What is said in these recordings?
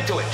into it.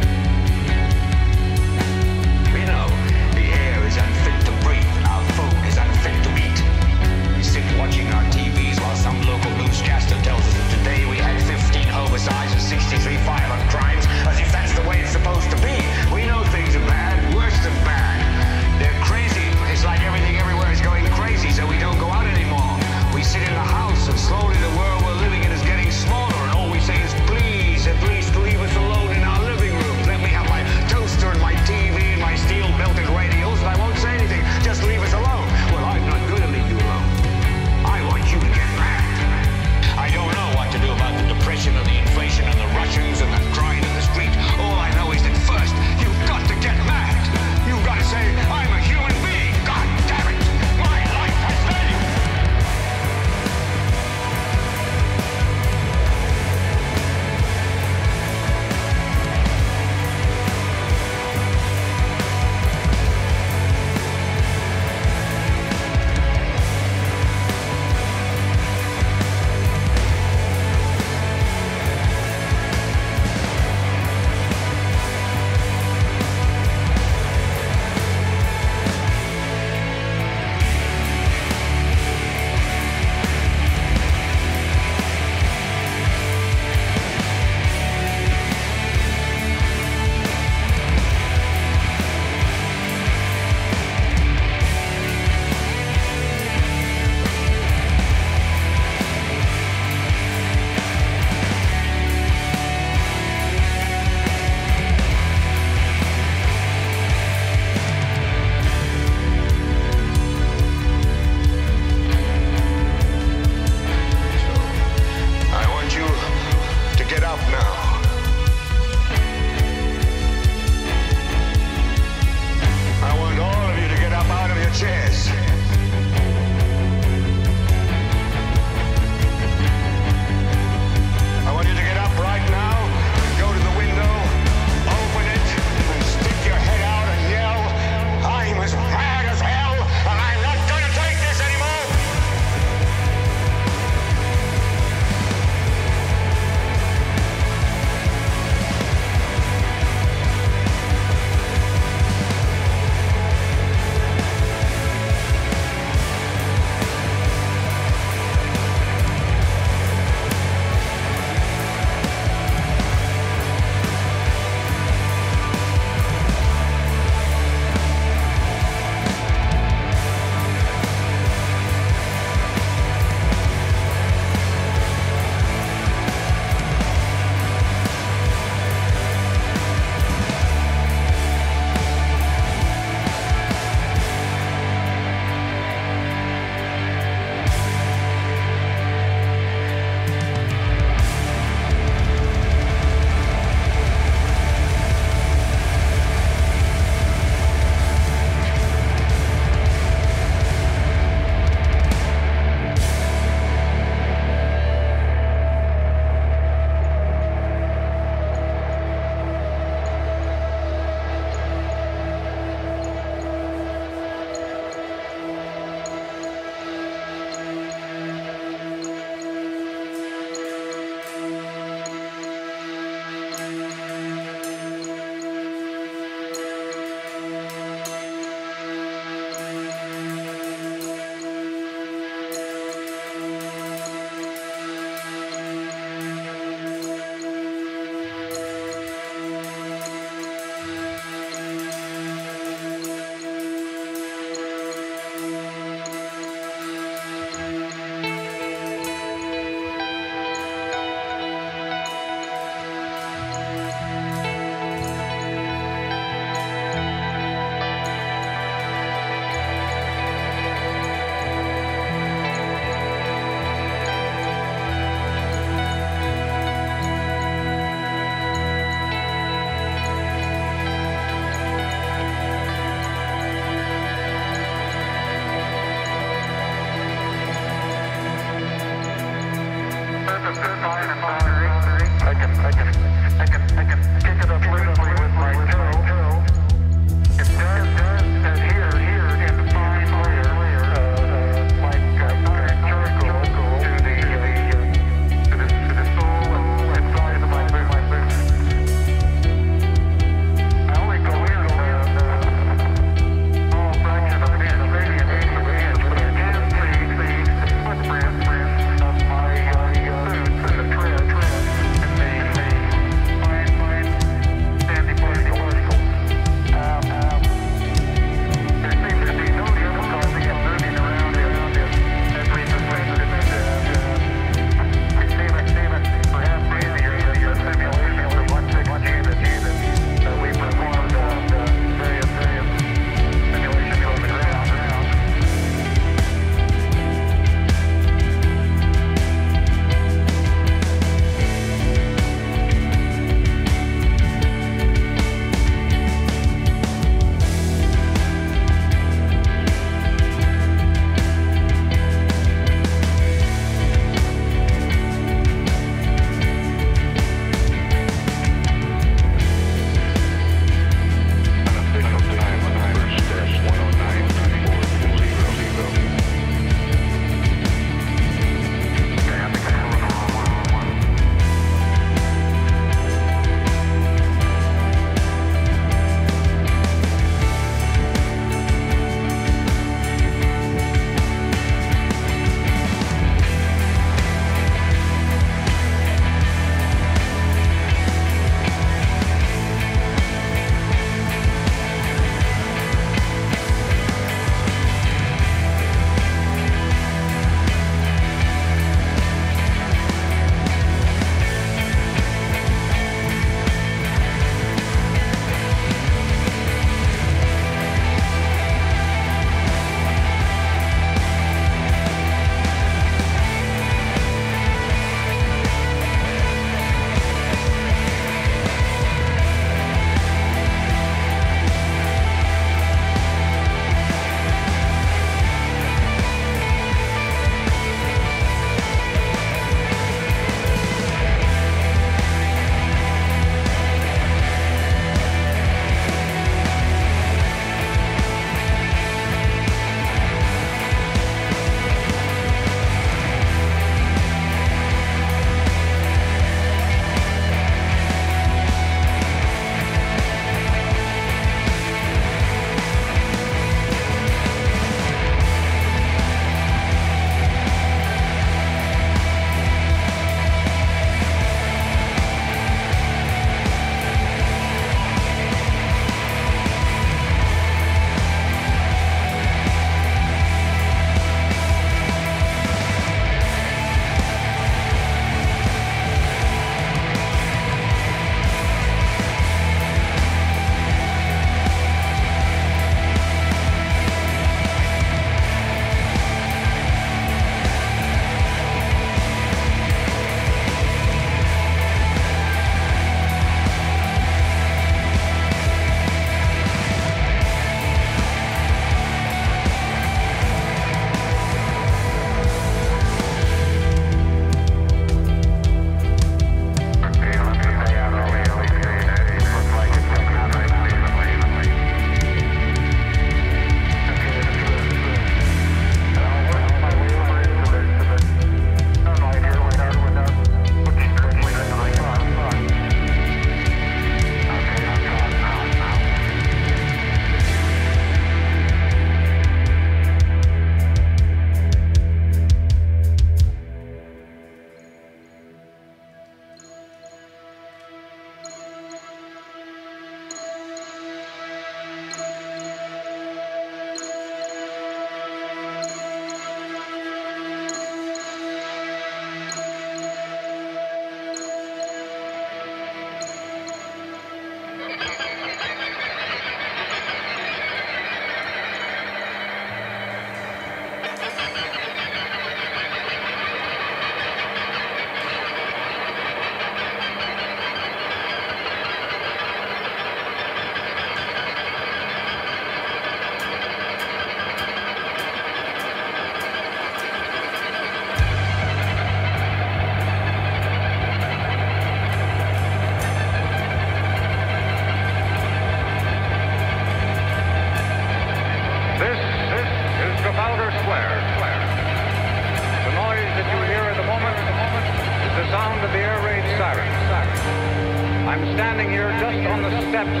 I'm standing here just on the steps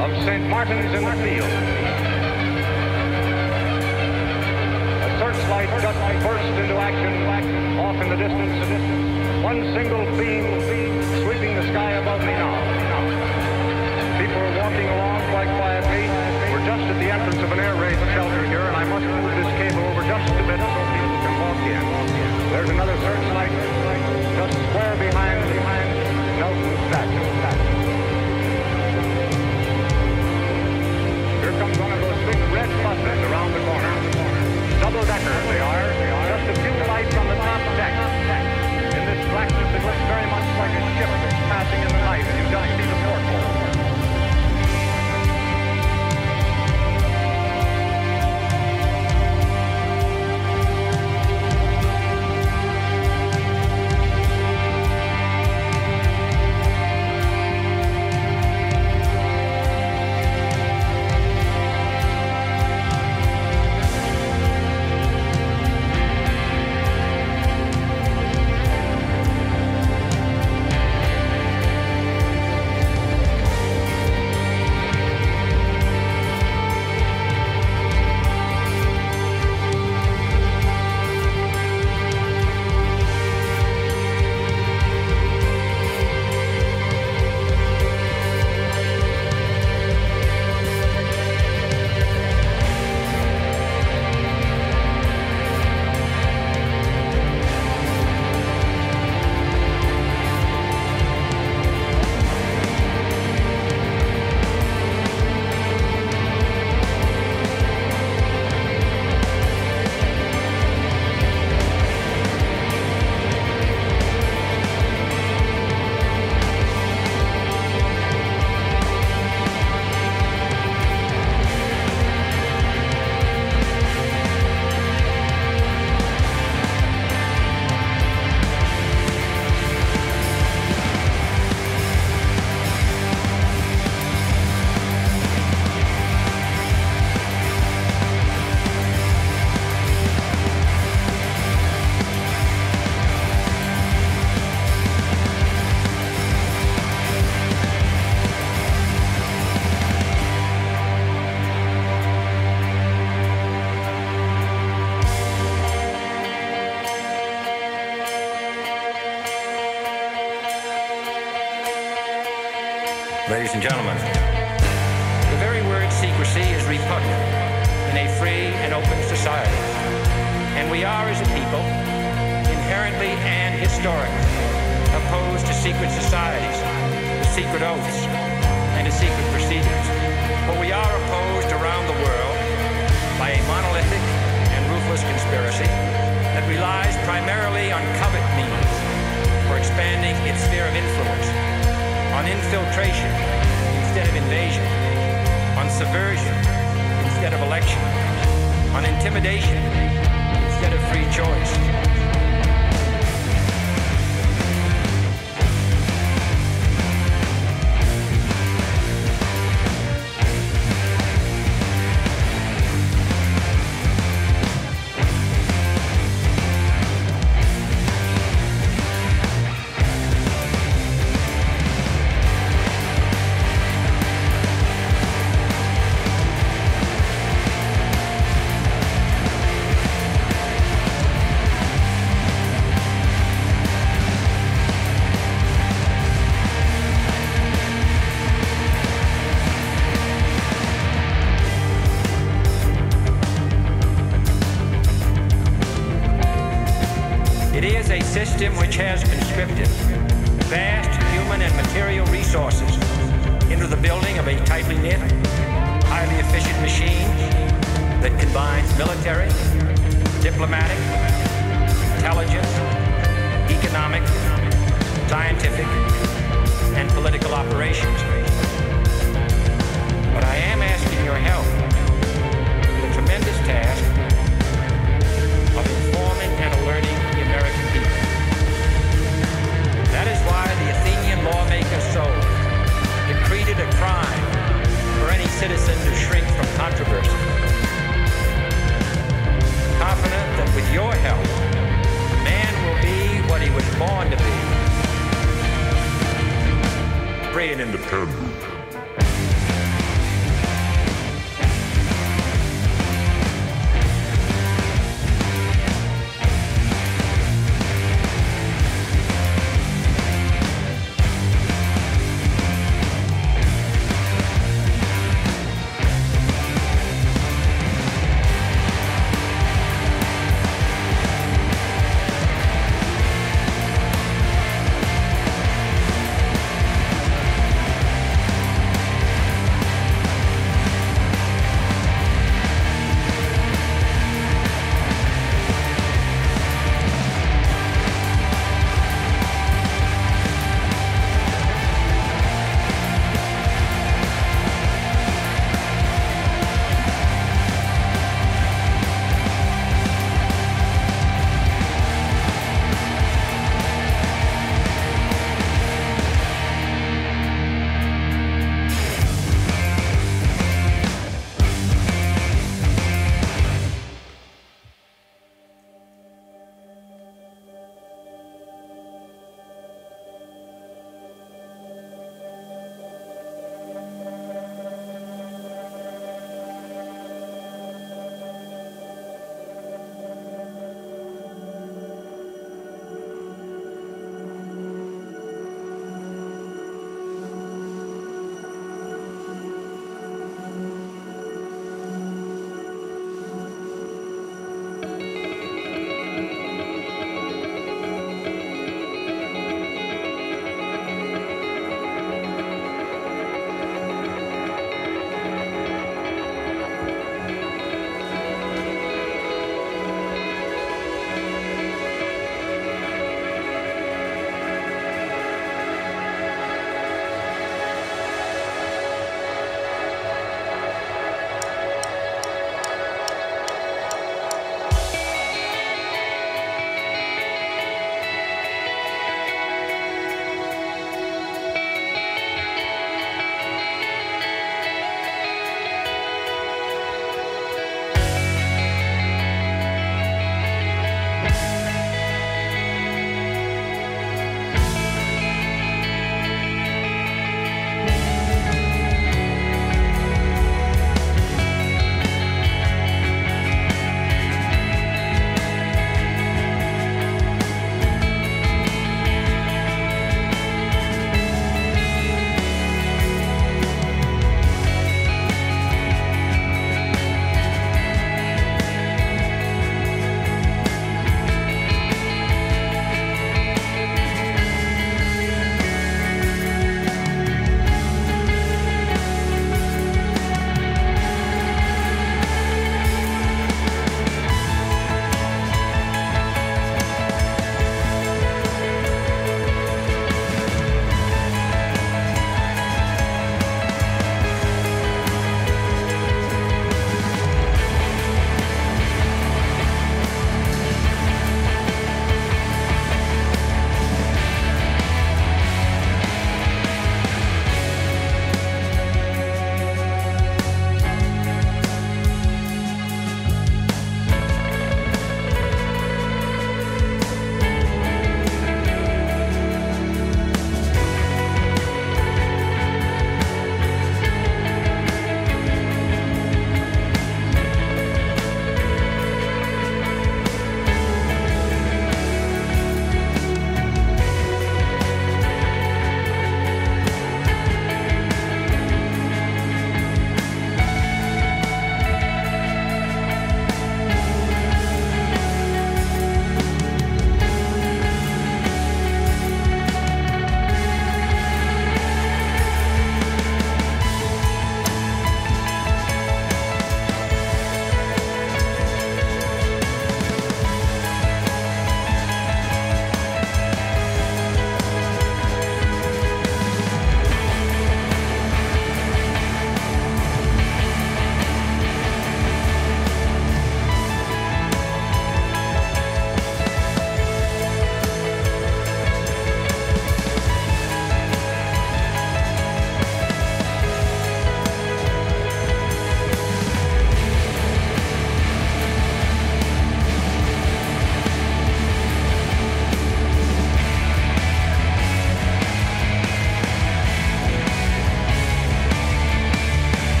of St. Martin's in the Field. A searchlight just burst into action, off in the distance. One single beam sweeping the sky above me now. People are walking along quite quietly. We're just at the entrance of an air raid shelter here, and I must move this cable over just a bit so people can walk in. There's another searchlight just square behind Nelson's statue. Ladies and gentlemen, the very word secrecy is repugnant in a free and open society, and we are as a people inherently and historically opposed to secret societies, to secret oaths, and to secret procedures. But we are opposed around the world by a monolithic and ruthless conspiracy that relies primarily on covert means for expanding its sphere of influence, on infiltration instead of invasion, on subversion instead of election, on intimidation instead of free choice. It is a system which has conscripted vast human and material resources into the building of a tightly knit, highly efficient machine that combines military, diplomatic, intelligence, economic, scientific, and political operations. But I am asking your help with the tremendous task of informing and alerting the American people. That is why the Athenian lawmaker Solon decreed it a crime for any citizen to shrink from controversy. Confident that with your help, man will be what he was born to be. Free and 10.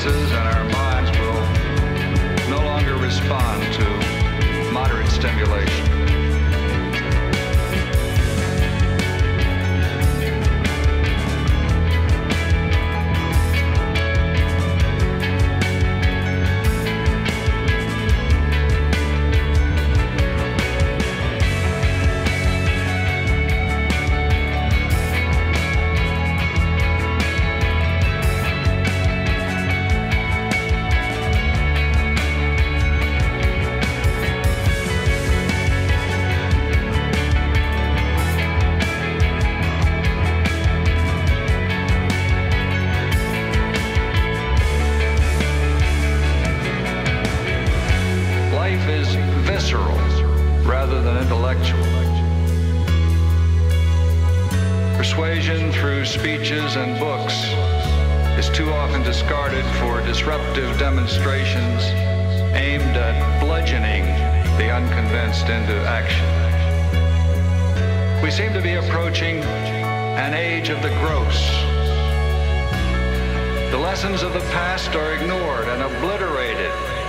senses and our minds will no longer respond to moderate stimulation. Visceral rather than intellectual. Persuasion through speeches and books is too often discarded for disruptive demonstrations aimed at bludgeoning the unconvinced into action. We seem to be approaching an age of the gross. The lessons of the past are ignored and obliterated